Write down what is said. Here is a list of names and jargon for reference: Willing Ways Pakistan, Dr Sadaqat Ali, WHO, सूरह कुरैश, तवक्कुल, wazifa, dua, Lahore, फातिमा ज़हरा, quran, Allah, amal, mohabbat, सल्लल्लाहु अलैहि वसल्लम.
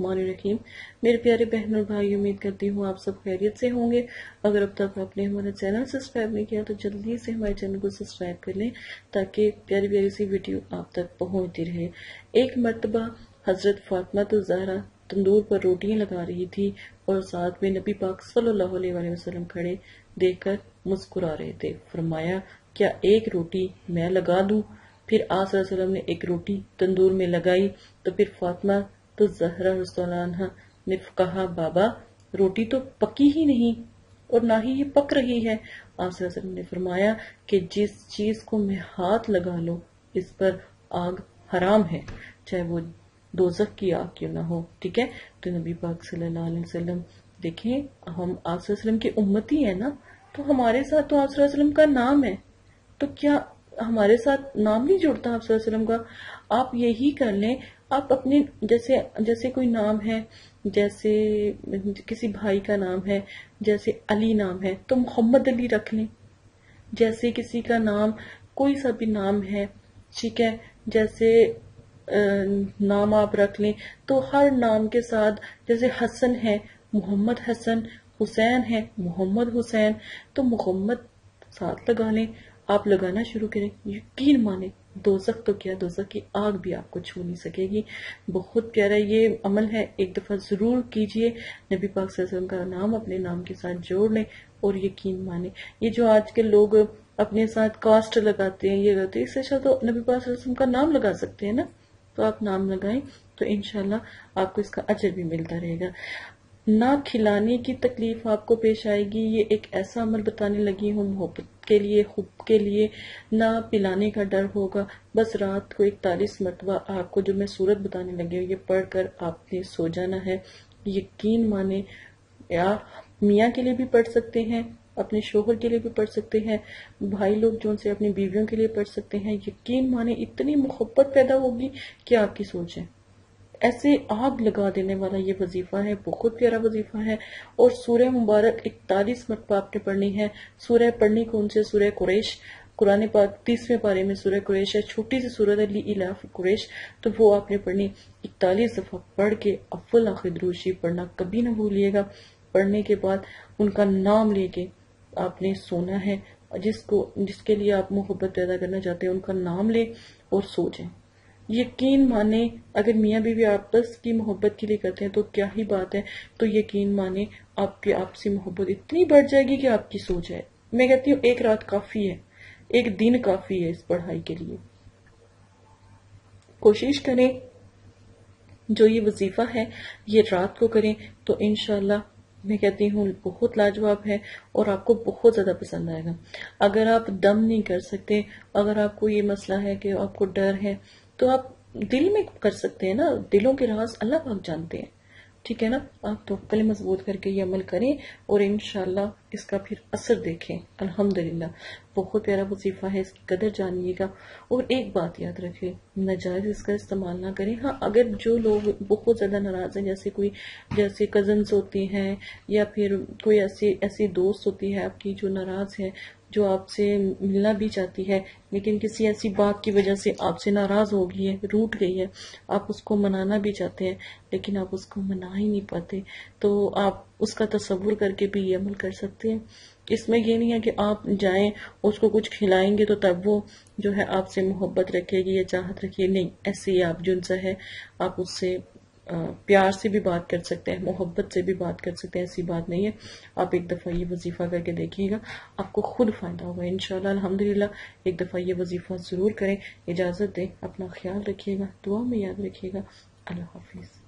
रहीम। मेरे प्यारे बहन और भाई, उम्मीद करती हूँ आप सब खैरियत से होंगे। अगर अब तक आपने हमारा चैनल सब्सक्राइब नहीं किया तो जल्दी से हमारे चैनल को सब्सक्राइब कर लें ताकि प्यारी प्यारी सी वीडियो आप तक पहुँचती रहे। एक मरतबा हजरत फातिमा तो ज़हरा तंदूर पर रोटियां लगा रही थी और साथ में नबी पाक सल्लल्लाहु अलैहि वसल्लम खड़े देखकर मुस्कुरा रहे थे। फरमाया, क्या एक रोटी मैं लगा दूं? फिर आप सल्लल्लाहु अलैहि वसल्लम ने एक रोटी तंदूर में लगाई तो फिर फातिमा तो ज़हरा रज़ियल्लाहु अन्हा ने कहा, बाबा रोटी तो पकी ही नहीं और ना ही ये पक रही है। आप सल्लल्लाहु अलैहि वसल्लम ने फरमाया कि जिस चीज को मैं हाथ लगा लो इस पर आग हराम है, चाहे वो दोज़ख की आग क्यों ना हो। ठीक है, तो नबी पाक सल्लल्लाहु अलैहि वसल्लम, देखें हम आप सल्लल्लाहु अलैहि वसल्लम की उम्मती है ना, तो हमारे साथ तो आप सल्लल्लाहु अलैहि वसल्लम का नाम है, तो क्या हमारे साथ नाम नहीं जुड़ता आप सल्लल्लाहु अलैहि वसल्लम का? आप यही कर लें, आप अपने जैसे जैसे कोई नाम है, जैसे किसी भाई का नाम है, जैसे अली नाम है तो मोहम्मद अली रख लें। जैसे किसी का नाम, कोई सा भी नाम है, ठीक है, जैसे नाम आप रख लें तो हर नाम के साथ, जैसे हसन है मोहम्मद हसन, हुसैन है मोहम्मद हुसैन, तो मोहम्मद साथ लगा लें। आप लगाना शुरू करें, यकीन माने दोज़ख तो क्या, दोज़ख की आग भी आपको छू नहीं सकेगी। बहुत प्यारा ये अमल है, एक दफा जरूर कीजिए। नबी पाक सल्लल्लाहु अलैहि वसल्लम का नाम अपने नाम के साथ जोड़ लें और यकीन माने। ये जो आज के लोग अपने साथ कास्ट लगाते हैं, ये लगाते हैं, इससे अच्छा तो नबी पाक सल्लल्लाहु अलैहि वसल्लम का नाम लगा सकते हैं ना। तो आप नाम लगाएं तो इंशाल्लाह आपको इसका अजर भी मिलता रहेगा। ना खिलाने की तकलीफ आपको पेश आएगी, ये एक ऐसा अमल बताने लगी हूँ मोहब्बत के लिए, हुब के लिए। ना पिलाने का डर होगा, बस रात को 41 मरतबा आपको जो मैं सूरत बताने लगी हूँ ये पढ़कर आपने सो जाना है। यकीन माने, आप मियाँ के लिए भी पढ़ सकते हैं, अपने शोहर के लिए भी पढ़ सकते हैं, भाई लोग जो उनसे अपनी बीवियों के लिए पढ़ सकते हैं। यकीन माने इतनी मोहब्बत पैदा होगी कि आपकी सोचें। ऐसे आग लगा देने वाला ये वजीफा है, बहुत प्यारा वजीफा है। और सूरह मुबारक 41 मरतबा आपने पढ़नी है। सूरह पढ़नी कौन से? सूरह कुरैश। कुरान पाक 30वें पारे में सूरह कुरैश है, छोटी सी सूरत है, लीइलाफ कुरैश। तो वो आपने पढ़नी 41 दफा पढ़ के अव्वल आखिर दुरूद शरीफ पढ़ना कभी ना भूलिएगा। पढ़ने के बाद उनका नाम लेके आपने सोना है, जिसके लिए आप मोहब्बत पैदा करना चाहते हैं उनका नाम ले और सो जाए। यकीन माने अगर मियाँ बीवी आपस की मोहब्बत के लिए करते हैं तो क्या ही बात है। तो यकीन माने आपकी आपसी मोहब्बत इतनी बढ़ जाएगी कि आपकी सोच है। मैं कहती हूँ एक रात काफी है, एक दिन काफी है इस पढ़ाई के लिए। कोशिश करें जो ये वजीफा है ये रात को करें तो इंशाल्लाह मैं कहती हूँ बहुत लाजवाब है और आपको बहुत ज्यादा पसंद आएगा। अगर आप दम नहीं कर सकते, अगर आपको ये मसला है कि आपको डर है, तो आप दिल में कर सकते हैं ना, दिलों के राज अल्लाह पाक जानते हैं। ठीक है ना, आप तवक्कुल मजबूत करके ये अमल करें और इंशाल्लाह इसका फिर असर देखें। अल्हम्दुलिल्लाह बहुत प्यारा वजीफा है, इसकी कदर जानिएगा। और एक बात याद रखें, नाजायज इसका इस्तेमाल ना करें। हाँ, अगर जो लोग बहुत ज्यादा नाराज हैं, जैसे कोई जैसे कजन्स होती हैं या फिर कोई ऐसी दोस्त होती है आपकी जो नाराज है, जो आपसे मिलना भी चाहती है लेकिन किसी ऐसी बात की वजह से आपसे नाराज हो गई है, रूठ गई है, आप उसको मनाना भी चाहते हैं लेकिन आप उसको मना ही नहीं पाते, तो आप उसका तसव्वुर करके भी ये अमल कर सकते हैं। इसमें ये नहीं है कि आप जाएं उसको कुछ खिलाएंगे तो तब वो जो है आपसे मोहब्बत रखेगी या चाहत रखेगी, नहीं। ऐसे ही आप जो सा है आप उससे प्यार से भी बात कर सकते हैं, मोहब्बत से भी बात कर सकते हैं, ऐसी बात नहीं है। आप एक दफ़ा ये वजीफा करके देखिएगा, आपको खुद फ़ायदा होगा इंशाल्लाह। अल्हम्दुलिल्लाह एक दफ़ा ये वजीफा ज़रूर करें। इजाज़त दें, अपना ख्याल रखिएगा, दुआ में याद रखिएगा। अल्लाह हाफिज़।